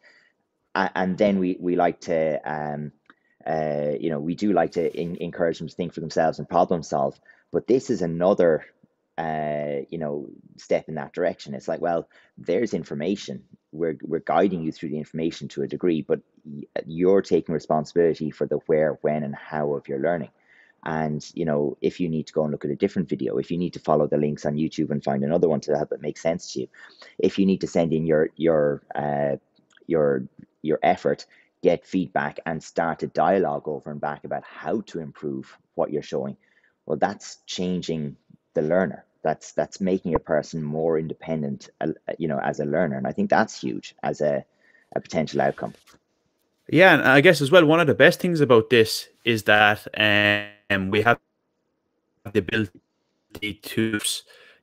And then we, we like to, um, uh, you know, we do like to in, encourage them to think for themselves and problem solve. But this is another Uh, you know, step in that direction. It's like, well, there's information. We're we're guiding you through the information to a degree, but you're taking responsibility for the where, when, and how of your learning. And, you know, if you need to go and look at a different video, if you need to follow the links on YouTube and find another one to help it make sense to you, if you need to send in your your uh, your your effort, get feedback and start a dialogue over and back about how to improve what you're showing, well, that's changing the learner. That's that's making a person more independent, uh, you know, as a learner. And I think that's huge as a, a potential outcome. Yeah, and I guess as well, one of the best things about this is that um, we have the ability to,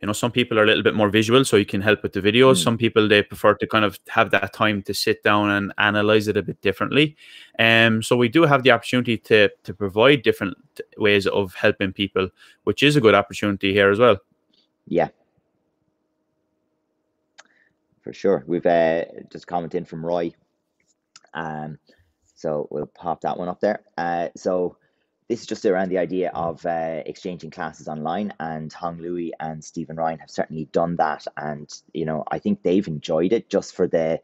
you know, some people are a little bit more visual, so you can help with the videos. Mm. Some people, they prefer to kind of have that time to sit down and analyze it a bit differently. Um, so we do have the opportunity to, to provide different ways of helping people, which is a good opportunity here as well. Yeah. For sure. We've uh, just commented in from Roy. Um, so we'll pop that one up there. Uh, so this is just around the idea of uh, exchanging classes online, and Hong Lui and Stephen Ryan have certainly done that. And, you know, I think they've enjoyed it just for the,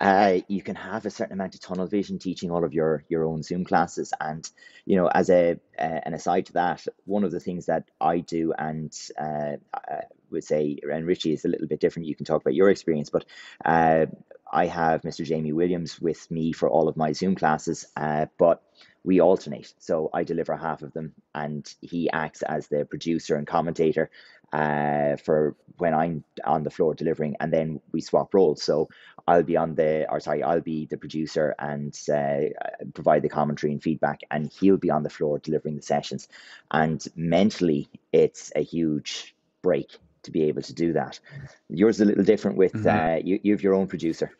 uh, you can have a certain amount of tunnel vision teaching all of your, your own Zoom classes. And, you know, as a, uh, an aside to that, one of the things that I do, and uh, I would say, and Richie is a little bit different, you can talk about your experience, but, uh, I have Mister Jamie Williams with me for all of my Zoom classes, uh, but we alternate. So I deliver half of them and he acts as the producer and commentator uh, for when I'm on the floor delivering, and then we swap roles. So I'll be on the, or sorry, I'll be the producer and uh, provide the commentary and feedback, and he'll be on the floor delivering the sessions. And mentally, it's a huge break to be able to do that. Yours is a little different with mm-hmm. uh, you, you have your own producer.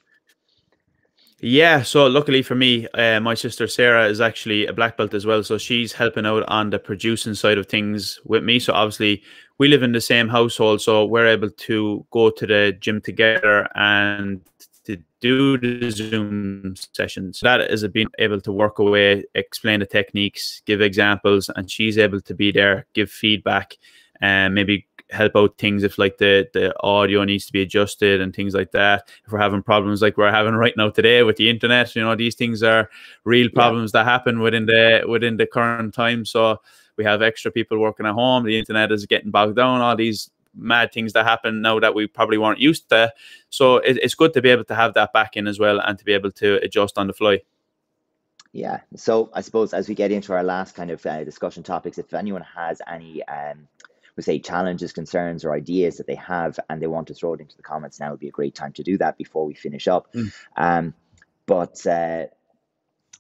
Yeah, so luckily for me, uh, my sister Sarah is actually a black belt as well, so she's helping out on the producing side of things with me. So obviously we live in the same household, so we're able to go to the gym together and to do the Zoom sessions. That is being able to work away, explain the techniques, give examples, and she's able to be there, give feedback, and maybe help out things if like the the audio needs to be adjusted and things like that. If we're having problems like we're having right now today with the internet, you know, these things are real problems yeah. that happen within the within the current time. So we have extra people working at home, the internet is getting bogged down, all these mad things that happen now that we probably weren't used to. So it, it's good to be able to have that back in as well, and to be able to adjust on the fly. Yeah, so I suppose as we get into our last kind of uh, discussion topics, if anyone has any um we say challenges, concerns, or ideas that they have, and they want to throw it into the comments, now would be a great time to do that before we finish up. Mm. Um, but uh,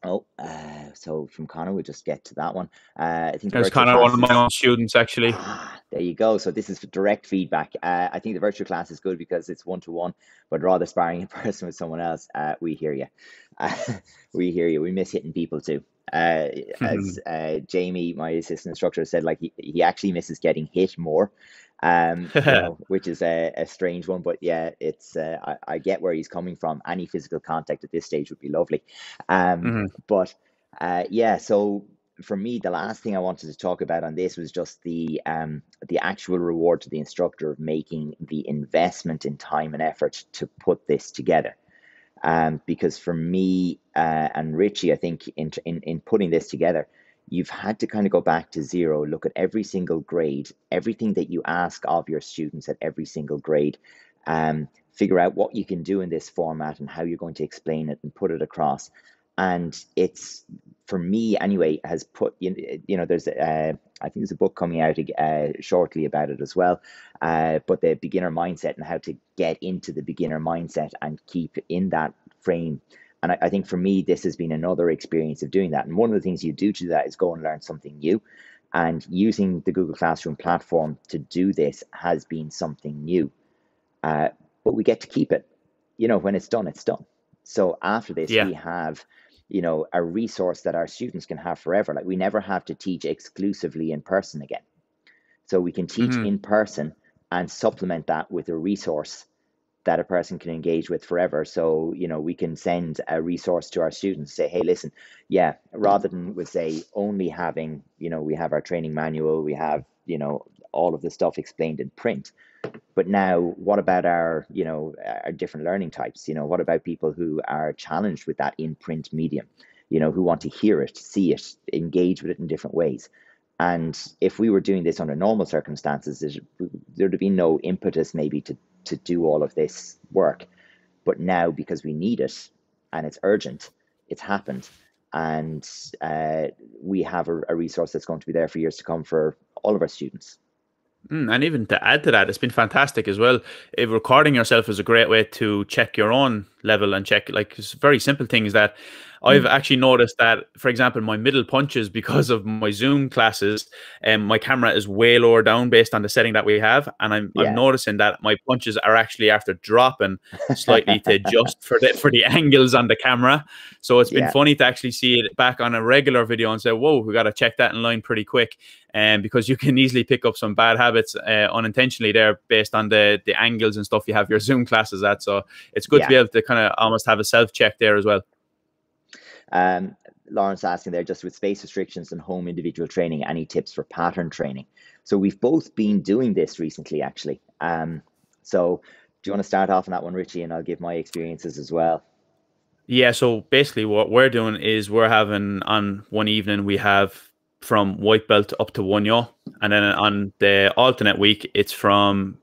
oh, uh, so from Connor, we'll just get to that one. Uh, I think there's Connor, one of my own students, actually. Ah, there you go. So this is for direct feedback. Uh, I think the virtual class is good because it's one to one, but rather sparring in person with someone else. Uh, we hear you. Uh, we hear you. We miss hitting people too. Uh, as uh, Jamie, my assistant instructor, said, like he, he actually misses getting hit more, um, you know, which is a, a strange one. But yeah, it's uh, I, I get where he's coming from. Any physical contact at this stage would be lovely. Um, mm-hmm. But uh, yeah, so for me, the last thing I wanted to talk about on this was just the um, the actual reward to the instructor of making the investment in time and effort to put this together. Um, because for me uh, and Richie, I think in, in in putting this together, you've had to kind of go back to zero, look at every single grade, everything that you ask of your students at every single grade, um, figure out what you can do in this format and how you're going to explain it and put it across. And it's, for me anyway, has put, you know, there's, uh, I think there's a book coming out uh, shortly about it as well, uh, but the beginner mindset and how to get into the beginner mindset and keep in that frame. And I, I think for me, this has been another experience of doing that. And one of the things you do to do that is go and learn something new. And using the Google Classroom platform to do this has been something new, uh, but we get to keep it. You know, when it's done, it's done. So after this, yeah. we have... you know, a resource that our students can have forever. Like we never have to teach exclusively in person again. So we can teach mm-hmm. in person and supplement that with a resource that a person can engage with forever. So, you know, we can send a resource to our students, say, hey, listen, yeah, rather than we'll say only having, you know, we have our training manual, we have, you know, all of the stuff explained in print. But now what about our, you know, our different learning types? You know, what about people who are challenged with that in print medium, you know, who want to hear it, see it, engage with it in different ways? And if we were doing this under normal circumstances, there would be no impetus maybe to, to do all of this work. But now, because we need it and it's urgent, it's happened. And uh, we have a, a resource that's going to be there for years to come for all of our students. Mm, and even to add to that, it's been fantastic as well. If recording yourself is a great way to check your own level and check like very simple things that mm. I've actually noticed that, for example, my middle punches, because of my Zoom classes, and um, my camera is way lower down based on the setting that we have. And I'm, yeah. I'm noticing that my punches are actually after dropping slightly to adjust for the, for the angles on the camera. So it's been yeah. funny to actually see it back on a regular video and say, whoa, we got to check that in line pretty quick. And um, because you can easily pick up some bad habits uh, unintentionally there based on the the angles and stuff you have your Zoom classes at. So it's good yeah. to be able to kind of almost have a self-check there as well. Um, Lawrence asking there, just with space restrictions and home individual training, any tips for pattern training? So we've both been doing this recently, actually. Um, so do you want to start off on that one, Richie, and I'll give my experiences as well. Yeah, so basically what we're doing is we're having on one evening we have from white belt up to one yo, and then on the alternate week it's from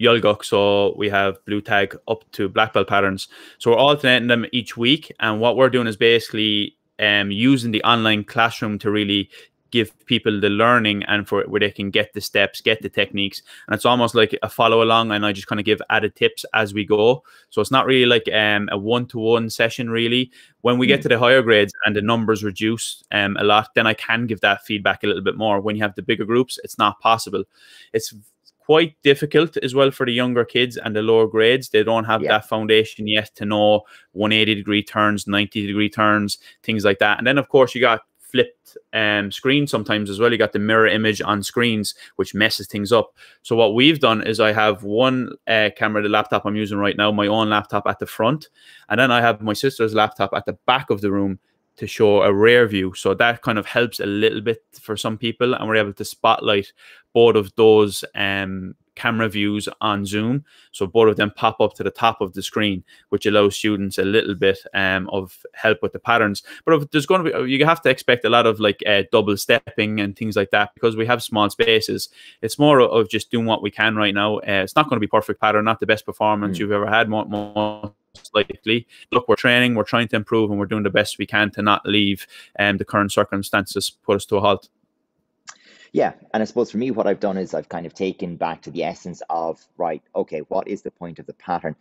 Yolgok, so we have blue tag up to black belt patterns. So we're alternating them each week, and what we're doing is basically um using the online classroom to really give people the learning and for where they can get the steps, get the techniques. And it's almost like a follow along, and I just kind of give added tips as we go. So it's not really like um, a one-to-one session really. When we mm. get to the higher grades and the numbers reduce um, a lot, then I can give that feedback a little bit more. When you have the bigger groups, it's not possible. It's quite difficult as well for the younger kids and the lower grades. They don't have yeah. that foundation yet to know one hundred eighty degree turns, ninety degree turns, things like that. And then of course you got flipped um, screen sometimes as well. You got the mirror image on screens, which messes things up. So what we've done is I have one uh, camera, the laptop I'm using right now, my own laptop at the front, and then I have my sister's laptop at the back of the room to show a rear view. So that kind of helps a little bit for some people, and we're able to spotlight both of those um, camera views on Zoom. So both of them pop up to the top of the screen, which allows students a little bit um, of help with the patterns. But if there's going to be, you have to expect a lot of like uh, double stepping and things like that, because we have small spaces. It's more of just doing what we can right now. Uh, it's not going to be perfect pattern, not the best performance mm. you've ever had, more, more likely. Look, we're training, we're trying to improve, and we're doing the best we can to not leave and um, the current circumstances put us to a halt. Yeah. And I suppose for me, what I've done is I've kind of taken back to the essence of, right, okay, what is the point of the pattern?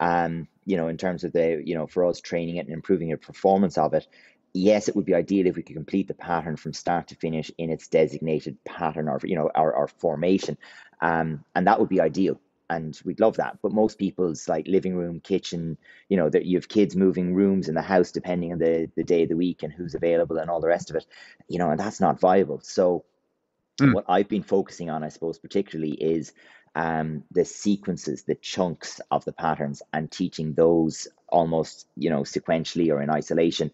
Um, you know, in terms of the, you know, for us training it and improving your performance of it. Yes, it would be ideal if we could complete the pattern from start to finish in its designated pattern or, you know, our, our formation. Um, and that would be ideal. And we'd love that. But most people's like living room, kitchen, you know, that you have kids moving rooms in the house, depending on the, the day of the week and who's available and all the rest of it, you know, and that's not viable. So Mm. what I've been focusing on, I suppose, particularly is um, the sequences, the chunks of the patterns, and teaching those almost, you know, sequentially or in isolation,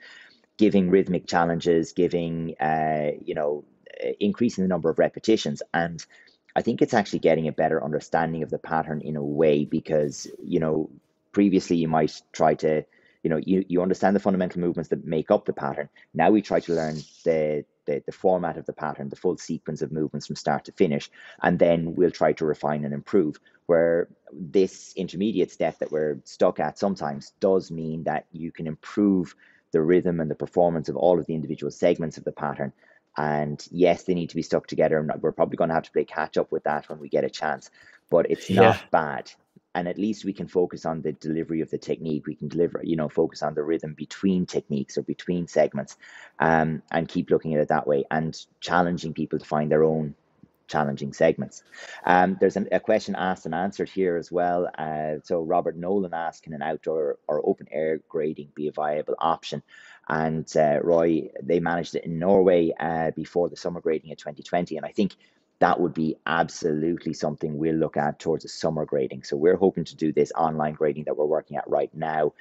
giving rhythmic challenges, giving, uh, you know, increasing the number of repetitions. And I think it's actually getting a better understanding of the pattern in a way, because, you know, previously you might try to, you know, you, you understand the fundamental movements that make up the pattern. Now we try to learn the The, the format of the pattern, the full sequence of movements from start to finish, and then we'll try to refine and improve. Where this intermediate step that we're stuck at sometimes does mean that you can improve the rhythm and the performance of all of the individual segments of the pattern. And yes, they need to be stuck together, and we're probably going to have to play catch up with that when we get a chance, but it's yeah. not bad. And at least we can focus on the delivery of the technique. We can deliver, you know, focus on the rhythm between techniques or between segments, um, and keep looking at it that way and challenging people to find their own challenging segments. Um, there's an, a question asked and answered here as well. Uh, so Robert Nolan asked, can an outdoor or open air grading be a viable option? And uh, Roy, they managed it in Norway uh, before the summer grading in twenty twenty. And I think that would be absolutely something we'll look at towards a summer grading. So we're hoping to do this online grading that we're working at right now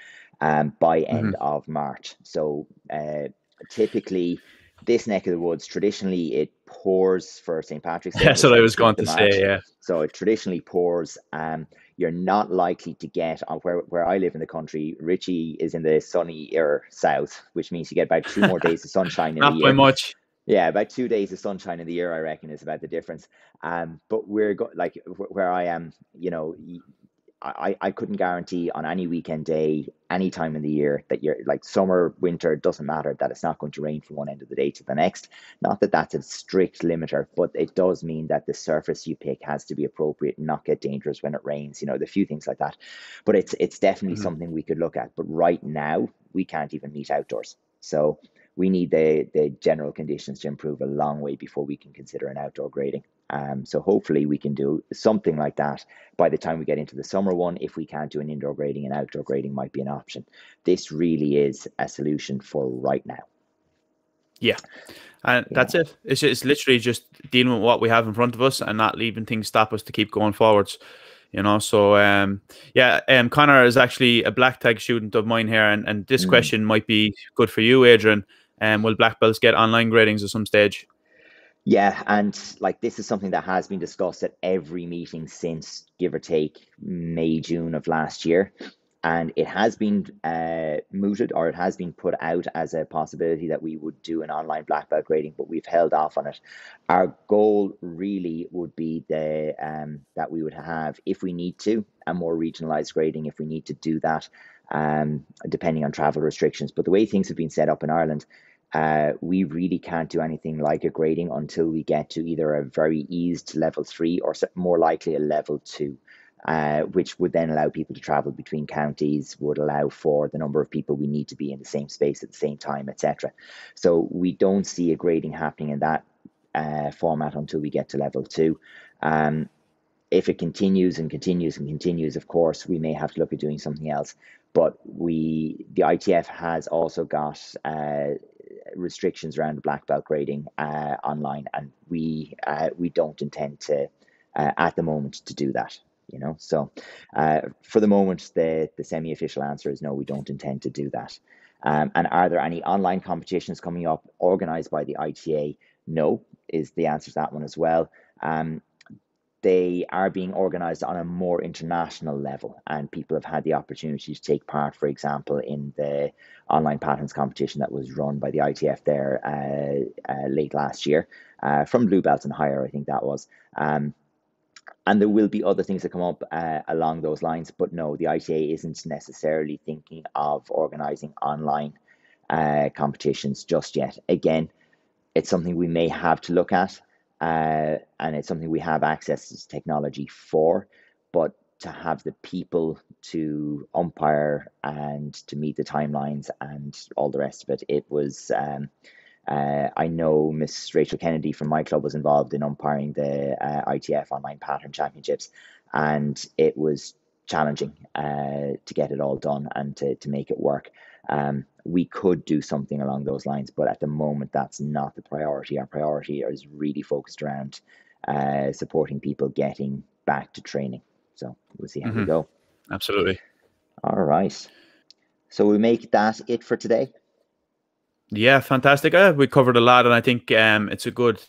um, by end mm-hmm. of March. So uh, typically this neck of the woods, traditionally it pours for Saint Patrick's Day. That's what I was going to say, yeah. So it traditionally pours. Um, you're not likely to get, on where, where I live in the country, Richie is in the sunny air south, which means you get about two more days of sunshine in a year. Not by much. Yeah, about two days of sunshine in the year, I reckon, is about the difference. Um, but we're go- like where I am, you know, I, I couldn't guarantee on any weekend day, any time in the year that you're like summer, winter, doesn't matter, that it's not going to rain from one end of the day to the next. Not that that's a strict limiter, but it does mean that the surface you pick has to be appropriate and not get dangerous when it rains, you know, the few things like that. But it's, it's definitely mm-hmm. something we could look at. But right now we can't even meet outdoors. So we need the, the general conditions to improve a long way before we can consider an outdoor grading. Um, so hopefully we can do something like that by the time we get into the summer one. If we can't do an indoor grading, and outdoor grading might be an option. This really is a solution for right now. Yeah, and yeah. that's it. It's, it's literally just dealing with what we have in front of us and not leaving things stop us to keep going forwards. You know, so um, yeah, um, Connor is actually a black tag student of mine here, and, and this mm. question might be good for you, Adrian. Um, will black belts get online gradings at some stage? Yeah, and like this is something that has been discussed at every meeting since, give or take, May, June of last year. And it has been uh, mooted, or it has been put out as a possibility that we would do an online black belt grading, but we've held off on it. Our goal really would be the um, that we would have, if we need to, a more regionalized grading if we need to do that, um, depending on travel restrictions. But the way things have been set up in Ireland, Uh, we really can't do anything like a grading until we get to either a very eased level three or more likely a level two, uh, which would then allow people to travel between counties, would allow for the number of people we need to be in the same space at the same time, et cetera. So we don't see a grading happening in that uh, format until we get to level two. Um, if it continues and continues and continues, of course, we may have to look at doing something else. But we, the I T F has also got uh, restrictions around the black belt grading uh, online, and we uh, we don't intend to uh, at the moment to do that. You know, so uh, for the moment, the the semi-official answer is no, we don't intend to do that. Um, and are there any online competitions coming up organized by the I T A? No, is the answer to that one as well. Um, They are being organized on a more international level, and people have had the opportunity to take part, for example, in the online patterns competition that was run by the I T F there uh, uh, late last year uh, from blue belts and higher, I think that was. Um, and there will be other things that come up uh, along those lines, but no, the I T A isn't necessarily thinking of organizing online uh, competitions just yet. Again, it's something we may have to look at. Uh, and it's something we have access to technology for, but to have the people to umpire and to meet the timelines and all the rest of it, it was, um, uh, I know Miss Rachel Kennedy from my club was involved in umpiring the uh, I T F Online Pattern Championships, and it was challenging uh, to get it all done and to, to make it work. Um, we could do something along those lines, but at the moment, that's not the priority. Our priority is really focused around uh, supporting people getting back to training. So we'll see how mm-hmm. we go. Absolutely. All right. So we make that it for today. Yeah, fantastic. Uh, we covered a lot, and I think um, it's a good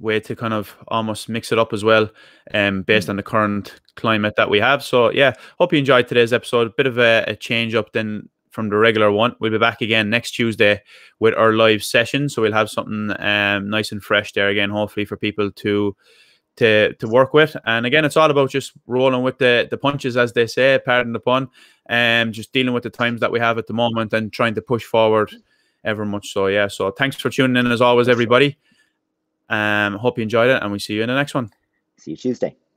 way to kind of almost mix it up as well, um, based on the current climate that we have. So yeah, hope you enjoyed today's episode. A bit of a, a change up then from the regular one. We'll be back again next Tuesday with our live session, so we'll have something um, nice and fresh there again, hopefully for people to to to work with. And again, it's all about just rolling with the the punches, as they say, pardon the pun, and um, just dealing with the times that we have at the moment and trying to push forward ever much. So yeah, so thanks for tuning in as always, everybody. Um, hope you enjoyed it, and we see you in the next one. See you Tuesday.